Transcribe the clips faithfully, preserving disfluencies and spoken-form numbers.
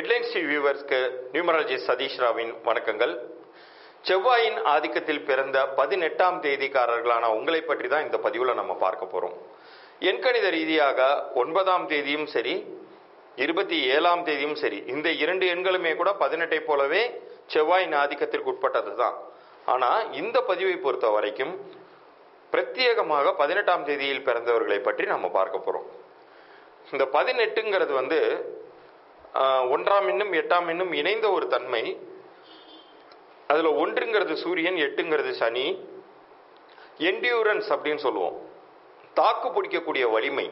Headlines T V viewers க்கு numerology Satish ராவின் வணக்கங்கள். செவ்வாயின் ஆதிக்கத்தில் பிறந்த பதினெட்டாம் தேதிக்காரர்களான உங்களை பற்றி தான் இந்த பதிவுல நம்ம பார்க்க போறோம். எண்கணித ரீதியாக ஒன்பதாம் தேதியும் சரி இருபத்தி ஏழாம் தேதியும் சரி இந்த இரண்டு எண்களுமே கூட பதினெட்டை போலவே செவ்வாயின் ஆதிக்கத்திற்கு உட்பட்டதுதான். ஆனா இந்த பதிவை பொறுத்த வரைக்கும் பிரத்யேகமாக பதினெட்டாம் தேதியில் பிறந்தவர்களை பற்றி நம்ம பார்க்க போறோம். இந்த பதினெட்டுங்கிறது வந்து ஒன்றாம் இன்னும் எட்டாம் இன்னும் இணைந்த ஒரு தன்மை. அதில் ஒன்றுங்கிறது சூரியன், எட்டுங்கிறது சனி. என்டியூரன்ஸ் அப்படின்னு சொல்லுவோம், தாக்கு பிடிக்கக்கூடிய வலிமை.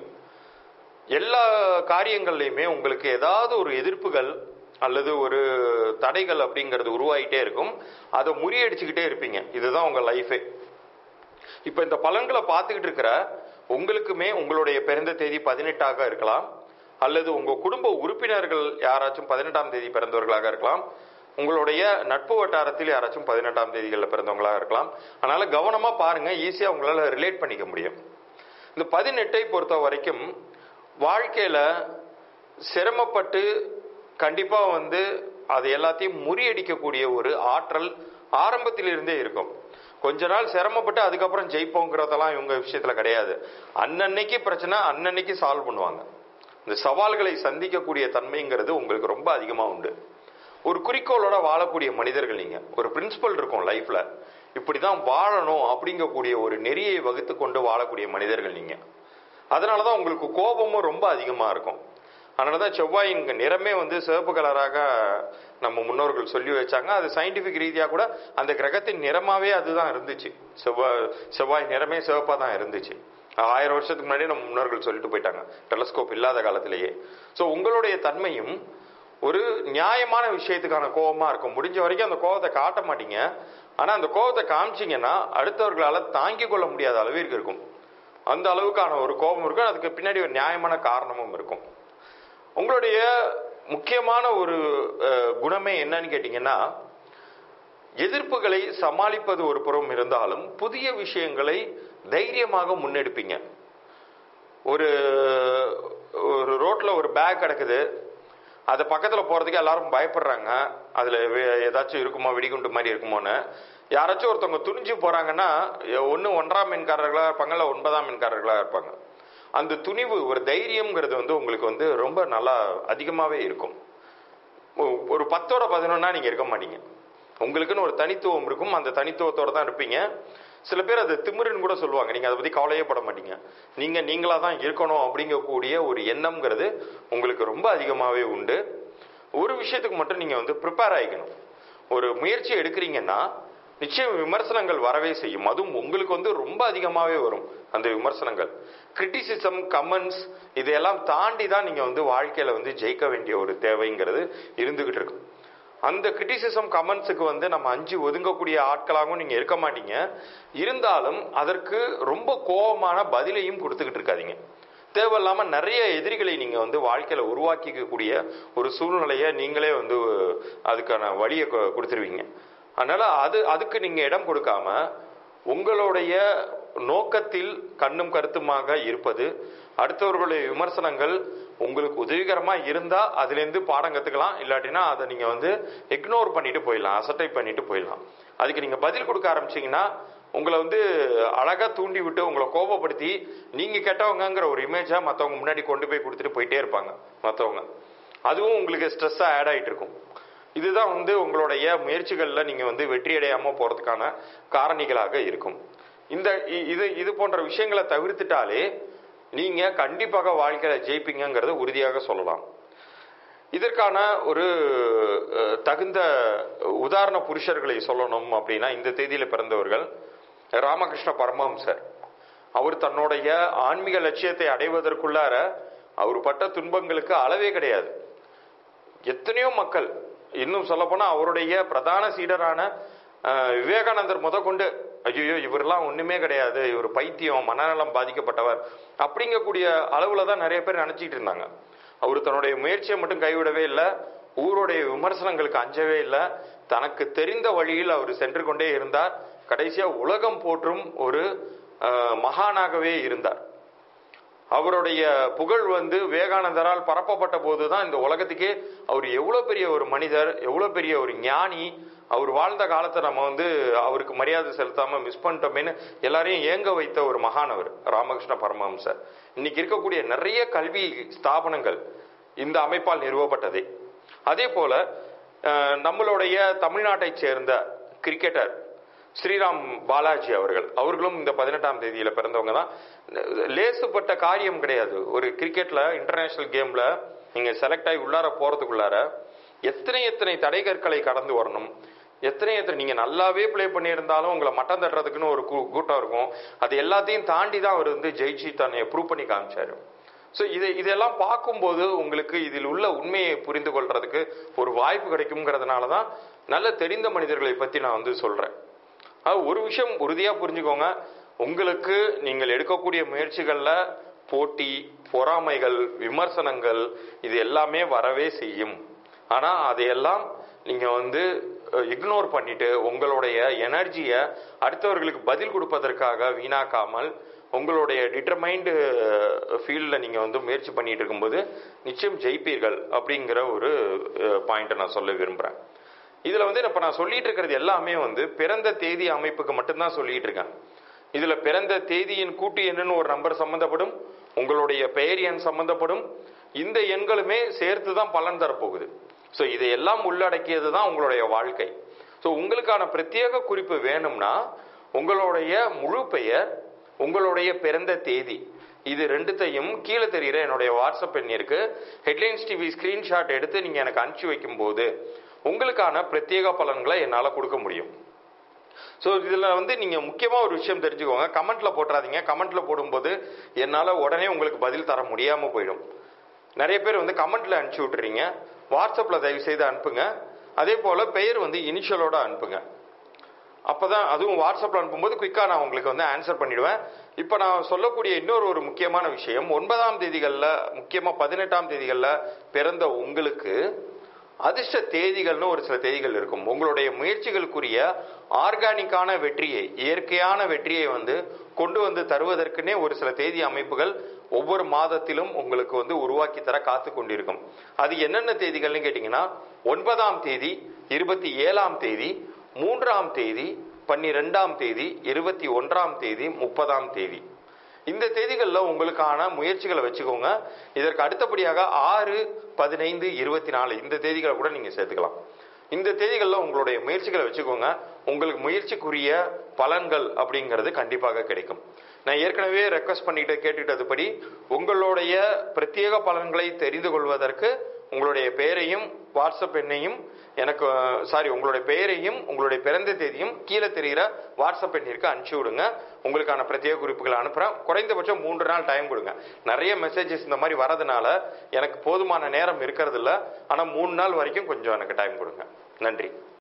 எல்லா காரியங்கள்லையுமே உங்களுக்கு ஏதாவது ஒரு எதிர்ப்புகள் அல்லது ஒரு தடைகள் அப்படிங்கிறது உருவாகிட்டே இருக்கும். அதை முறியடிச்சுக்கிட்டே இருப்பீங்க. இதுதான் உங்கள் லைஃபே. இப்போ இந்த பலன்களை பார்த்துக்கிட்டு இருக்கிற உங்களுக்குமே உங்களுடைய பிறந்த தேதி பதினெட்டாக இருக்கலாம், அல்லது உங்கள் குடும்ப உறுப்பினர்கள் யாராச்சும் பதினெட்டாம் தேதி பிறந்தவர்களாக இருக்கலாம், உங்களுடைய நட்பு வட்டாரத்தில் யாராச்சும் பதினெட்டாம் தேதிகளில் பிறந்தவங்களாக இருக்கலாம். அதனால கவனமாக பாருங்கள், ஈஸியாக உங்களால் ரிலேட் பண்ணிக்க முடியும். இந்த பதினெட்டை பொறுத்த வரைக்கும் வாழ்க்கையில் சிரமப்பட்டு கண்டிப்பாக வந்து அது எல்லாத்தையும் முறியடிக்கக்கூடிய ஒரு ஆற்றல் ஆரம்பத்திலிருந்தே இருக்கும். கொஞ்ச நாள் சிரமப்பட்டு அதுக்கப்புறம் ஜெயிப்போங்கிறதெல்லாம் இவங்க விஷயத்தில் கிடையாது. அன்னன்னைக்கு பிரச்சனை அன்னன்னைக்கு சால்வ் பண்ணுவாங்க. இந்த சவால்களை சந்திக்கக்கூடிய தன்மைங்கிறது உங்களுக்கு ரொம்ப அதிகமாக உண்டு. ஒரு குறிக்கோளோட வாழக்கூடிய மனிதர்கள் நீங்கள். ஒரு பிரின்சிபல் இருக்கும் லைஃப்பில், இப்படி தான் வாழணும் அப்படிங்கக்கூடிய ஒரு நெறியை வகுத்து கொண்டு வாழக்கூடிய மனிதர்கள் நீங்கள். அதனால தான் உங்களுக்கு கோபமும் ரொம்ப அதிகமாக இருக்கும். அதனால தான் செவ்வாயின் நிறமே வந்து சிவப்பு கலராக நம்ம முன்னோர்கள் சொல்லி வச்சாங்க. அது சயின்டிஃபிக் ரீதியாக கூட அந்த கிரகத்தின் நிறமாகவே அதுதான் இருந்துச்சு. செவ்வாய் செவ்வாய் நிறமே சிவப்பாக தான் இருந்துச்சு. ஆயிரம் வருஷத்துக்கு முன்னாடியே நம்ம முன்னோர்கள் சொல்லிட்டு போயிட்டாங்க, டெலஸ்கோப் இல்லாத காலத்திலேயே. ஸோ உங்களுடைய தன்மையும் ஒரு நியாயமான விஷயத்துக்கான கோபமாக இருக்கும். முடிஞ்ச வரைக்கும் அந்த கோபத்தை காட்ட மாட்டீங்க. ஆனால் அந்த கோபத்தை காமிச்சிங்கன்னா அடுத்தவர்களால் தாங்கி கொள்ள முடியாத அளவிற்கு இருக்கும். அந்த அளவுக்கான ஒரு கோபம் இருக்கும். அதுக்கு பின்னாடி ஒரு நியாயமான காரணமும் இருக்கும். உங்களுடைய முக்கியமான ஒரு குணமே என்னன்னு கேட்டிங்கன்னா, எதிர்ப்புகளை சமாளிப்பது ஒரு புறம் இருந்தாலும் புதிய விஷயங்களை தைரியமாக முன்னெடுப்பீங்க. ஒரு ஒரு ரோட்டில் ஒரு பேக் கிடக்குது, அது பக்கத்தில் போகிறதுக்கு எல்லாரும் பயப்படுறாங்க. அதில் ஏதாச்சும் இருக்குமா, வெடிகுண்டு மாதிரி இருக்குமோன்னு. யாராச்சும் ஒருத்தவங்க துணிஞ்சு போகிறாங்கன்னா ஒன்று ஒன்றாம் மீன்காரர்களாக இருப்பாங்க, இல்லை ஒன்பதாம் மீன்காரர்களாக இருப்பாங்க. அந்த துணிவு, ஒரு தைரியம்ங்கிறது வந்து உங்களுக்கு வந்து ரொம்ப நல்லா அதிகமாகவே இருக்கும். ஒரு பத்தோட பதினொன்னா நீங்கள் இருக்க மாட்டீங்க. உங்களுக்குன்னு ஒரு தனித்துவம் இருக்கும். அந்த தனித்துவத்தோடு தான் இருப்பீங்க. சில பேர் அது திமிருன்னு கூட சொல்லுவாங்க. நீங்கள் அதை பற்றி கவலையே பட மாட்டீங்க. நீங்கள் நீங்களாக தான் இருக்கணும் அப்படிங்கக்கூடிய ஒரு எண்ணம்ங்கிறது உங்களுக்கு ரொம்ப அதிகமாகவே உண்டு. ஒரு விஷயத்துக்கு மட்டும் நீங்கள் வந்து ப்ரிப்பேர் ஆகிக்கணும். ஒரு முயற்சி எடுக்கிறீங்கன்னா நிச்சயம் விமர்சனங்கள் வரவே செய்யும். அதுவும் உங்களுக்கு வந்து ரொம்ப அதிகமாகவே வரும். அந்த விமர்சனங்கள், கிரிட்டிசிசம், கமெண்ட்ஸ் இதையெல்லாம் தாண்டி தான் நீங்கள் வந்து வாழ்க்கையில் வந்து ஜெயிக்க வேண்டிய ஒரு தேவைங்கிறது இருந்துக்கிட்டு இருக்கும். அந்த கிரிட்டிசிசம், கமெண்ட்ஸுக்கு வந்து நம்ம அஞ்சு ஒதுங்கக்கூடிய ஆட்களாகவும் நீங்கள் இருக்க மாட்டீங்க. இருந்தாலும் அதற்கு ரொம்ப கோபமான பதிலையும் கொடுத்துக்கிட்டு இருக்காதீங்க. தேவையில்லாமல் நிறைய எதிரிகளை நீங்கள் வந்து வாழ்க்கையில் உருவாக்கிக்கக்கூடிய ஒரு சூழ்நிலையை நீங்களே வந்து அதுக்கான வழியை கொடுத்துருவீங்க. அதனால் அது அதுக்கு நீங்கள் இடம் கொடுக்காம உங்களுடைய நோக்கத்தில் கண்ணும் கருத்துமாக இருப்பது, அடுத்தவர்களுடைய விமர்சனங்கள் உங்களுக்கு உதவிகரமாக இருந்தால் அதுலேருந்து பாடம் கற்றுக்கலாம், இல்லாட்டினா அதை நீங்கள் வந்து இக்னோர் பண்ணிட்டு போயிடலாம், அசட்டை பண்ணிட்டு போயிடலாம். அதுக்கு நீங்கள் பதில் கொடுக்க ஆரம்பிச்சிங்கன்னா உங்களை வந்து அழகாக தூண்டி விட்டு உங்களை கோபப்படுத்தி நீங்கள் கெட்டவங்கிற ஒரு இமேஜாக மற்றவங்க முன்னாடி கொண்டு போய் கொடுத்துட்டு போயிட்டே இருப்பாங்க மற்றவங்க. அதுவும் உங்களுக்கு ஸ்ட்ரெஸ்ஸாக ஆட் ஆகிட்டு இருக்கும். இதுதான் வந்து உங்களுடைய முயற்சிகளில் நீங்கள் வந்து வெற்றியடையாமல் போகிறதுக்கான காரணிகளாக இருக்கும். இந்த இது இது போன்ற விஷயங்களை தவிர்த்துட்டாலே நீங்கள் கண்டிப்பாக வாழ்க்கையில் ஜெயிப்பீங்கிறத உறுதியாக சொல்லலாம். இதற்கான ஒரு தகுந்த உதாரண புருஷர்களை சொல்லணும் அப்படின்னா, இந்த தேதியில் பிறந்தவர்கள் ராமகிருஷ்ண பரமஹம்சர். அவர் தன்னுடைய ஆன்மீக லட்சியத்தை அடைவதற்குள்ளார அவர் பட்ட துன்பங்களுக்கு அளவே கிடையாது. எத்தனையோ மக்கள், இன்னும் சொல்லப்போனால் அவருடைய பிரதான சீடரான விவேகானந்தர் முத கொண்டு ஐயோ இவரெல்லாம் ஒன்றுமே கிடையாது, இவர் பைத்தியம், மனநலம் பாதிக்கப்பட்டவர் அப்படிங்கக்கூடிய அளவில் தான் நிறைய பேர் நினச்சிக்கிட்டு இருந்தாங்க. அவர் தன்னுடைய முயற்சியை மட்டும் கைவிடவே இல்லை, ஊருடைய விமர்சனங்களுக்கு அஞ்சவே இல்லை, தனக்கு தெரிந்த வழியில் அவர் சென்று கொண்டே இருந்தார். கடைசியாக உலகம் போற்றும் ஒரு மகானாகவே இருந்தார். அவருடைய புகழ் வந்து விவேகானந்தரால் பரப்பப்பட்ட போது தான் இந்த உலகத்துக்கே அவர் எவ்வளோ பெரிய ஒரு மனிதர், எவ்வளோ பெரிய ஒரு ஞானி, அவர் வாழ்ந்த காலத்தை நம்ம வந்து அவருக்கு மரியாதை செலுத்தாமல் மிஸ் பண்ணிட்டோமேன்னு எல்லாரையும் ஏங்க வைத்த ஒரு மகானவர் ராமகிருஷ்ண பரமஹம்சர். இன்னைக்கு இருக்கக்கூடிய நிறைய கல்வி ஸ்தாபனங்கள் இந்த அமைப்பால் நிறுவப்பட்டதே. அதே போல நம்மளுடைய தமிழ்நாட்டை சேர்ந்த கிரிக்கெட்டர் ஸ்ரீராம் பாலாஜி அவர்கள், அவர்களும் இந்த பதினெட்டாம் தேதியில பிறந்தவங்க தான். லேசுப்பட்ட காரியம் கிடையாது. ஒரு கிரிக்கெட்ல இன்டர்நேஷனல் கேம்ல நீங்க செலக்ட் ஆகி உள்ளார போறதுக்குள்ளார எத்தனை எத்தனை தடை கற்களை கடந்து வரணும். எத்தனை எத்தனை நீங்க நல்லாவே பிளே பண்ணியிருந்தாலும் உங்களை மட்டம் தட்டுறதுக்குன்னு ஒரு கூட்டம் இருக்கும். அது எல்லாத்தையும் தாண்டி தான் அவர் வந்து ஜெயிச்சு தன்னை ப்ரூவ் பண்ணி காமிச்சாரு. ஸோ இதை இதெல்லாம் பார்க்கும்போது உங்களுக்கு இதில் உள்ள உண்மையை புரிந்து கொள்றதுக்கு ஒரு வாய்ப்பு கிடைக்கும்ங்கிறதுனால தான் நல்ல தெரிந்த மனிதர்களை பற்றி நான் வந்து சொல்கிறேன். ஒரு விஷயம் உறுதியாக புரிஞ்சுக்கோங்க, உங்களுக்கு நீங்கள் எடுக்கக்கூடிய முயற்சிகளில் போட்டி, பொறாமைகள், விமர்சனங்கள் இது எல்லாமே வரவே செய்யும். ஆனால் அதையெல்லாம் நீங்கள் வந்து இக்னோர் பண்ணிட்டு உங்களுடைய எனர்ஜியை அடுத்தவர்களுக்கு பதில் கொடுப்பதற்காக வீணாக்காமல் உங்களுடைய டிட்டர்மைண்டு ஃபீல்டில் நீங்கள் வந்து முயற்சி பண்ணிகிட்டு இருக்கும்போது நிச்சயம் ஜெயிப்பீர்கள் அப்படிங்கிற ஒரு பாயிண்ட்டை நான் சொல்ல விரும்புகிறேன். இதில் வந்து இப்போ நான் சொல்லிட்டு இருக்கிறது எல்லாமே வந்து பிறந்த தேதி அமைப்புக்கு மட்டும்தான் சொல்லிகிட்டு இருக்கேன். இதில் பிறந்த தேதியின் கூட்டு எண்ணுன்னு ஒரு நம்பர் சம்மந்தப்படும், உங்களுடைய பெயர் எண் சம்மந்தப்படும். இந்த எண்களுமே சேர்த்து தான் பலன் தரப்போகுது. ஸோ இதையெல்லாம் உள்ளடக்கியது தான் உங்களுடைய வாழ்க்கை. ஸோ உங்களுக்கான பிரத்யேக குறிப்பு வேணும்னா உங்களுடைய முழு பெயர், உங்களுடைய பிறந்த தேதி, இது ரெண்டுத்தையும் கீழே தெரிகிற என்னுடைய வாட்ஸ்அப் எண்ணிற்கு ஹெட்லைன்ஸ் டிவி ஸ்கிரீன்ஷாட் எடுத்து நீங்கள் எனக்கு அனுப்பிச்சி வைக்கும் போது உங்களுக்கான பிரத்யேக பலன்களை என்னால் கொடுக்க முடியும். ஸோ இதில் வந்து நீங்கள் முக்கியமாக ஒரு விஷயம் தெரிஞ்சுக்கோங்க, கமெண்ட்டில் போட்டுறாதீங்க. கமெண்ட்டில் போடும்போது என்னால் உடனே உங்களுக்கு பதில் தர முடியாமல் போயிடும். நிறைய பேர் வந்து கமெண்ட்டில் அனுப்பிச்சி விட்டுறீங்க. வாட்ஸ்அப்பில் தயவு செய்து அனுப்புங்க. அதே போல் பெயர் வந்து இனிஷியலோடு அனுப்புங்க. அப்போ தான், அதுவும் வாட்ஸ்அப்பில் அனுப்பும்போது குயிக்காக நான் உங்களுக்கு வந்து ஆன்சர் பண்ணிவிடுவேன். இப்போ நான் சொல்லக்கூடிய இன்னொரு ஒரு முக்கியமான விஷயம், ஒன்பதாம் தேதிகளில் முக்கியமாக பதினெட்டாம் தேதிகளில் பிறந்த உங்களுக்கு அதிர்ஷ்ட தேதிகள்னு ஒரு சில தேதிகள் இருக்கும். உங்களுடைய முயற்சிகளுக்குரிய ஆர்கானிக்கான வெற்றியை, இயற்கையான வெற்றியை வந்து கொண்டு வந்து தருவதற்குன்னே ஒரு சில தேதி அமைப்புகள் ஒவ்வொரு மாதத்திலும் உங்களுக்கு வந்து உருவாக்கி தர காத்து கொண்டிருக்கும். அது என்னென்ன தேதிகள்னு கேட்டிங்கன்னா ஒன்பதாம் தேதி, இருபத்தி ஏழாம் தேதி, மூன்றாம் தேதி, பன்னிரெண்டாம் தேதி, இருபத்தி ஒன்றாம் தேதி, முப்பதாம் தேதி. இந்த தேதிகளில் உங்களுக்கான முயற்சிகளை வச்சுக்கோங்க. இதற்கு அடுத்தபடியாக ஆறு, பதினைந்து, இருபத்தி நாலு இந்த தேதிகளை கூட நீங்கள் சேர்த்துக்கலாம். இந்த தேதிகளில் உங்களுடைய முயற்சிகளை வச்சுக்கோங்க. உங்களுக்கு முயற்சிக்குரிய பலன்கள் அப்படிங்கிறது கண்டிப்பாக கிடைக்கும். நான் ஏற்கனவே ரெக்வஸ்ட் பண்ணிட்டு கேட்டுட்டதுபடி உங்களுடைய பிரத்யேக பலன்களை தெரிந்து கொள்வதற்கு உங்களுடைய பெயரையும் வாட்ஸ்அப் எண்ணையும் எனக்கு சாரி உங்களுடைய பெயரையும் உங்களுடைய பிறந்த தேதியும் கீழே தெரிகிற வாட்ஸ்அப் எண்ணிற்கு அனுப்பிச்சி விடுங்க. உங்களுக்கான பிரத்யேக குறிப்புகளை அனுப்புகிறேன். குறைந்தபட்சம் மூன்று நாள் டைம் கொடுங்க. நிறைய மெசேஜஸ் இந்த மாதிரி வரதுனால எனக்கு போதுமான நேரம் இருக்கிறது இல்லை. ஆனால் மூணு நாள் வரைக்கும் கொஞ்சம் எனக்கு டைம் கொடுங்க. நன்றி.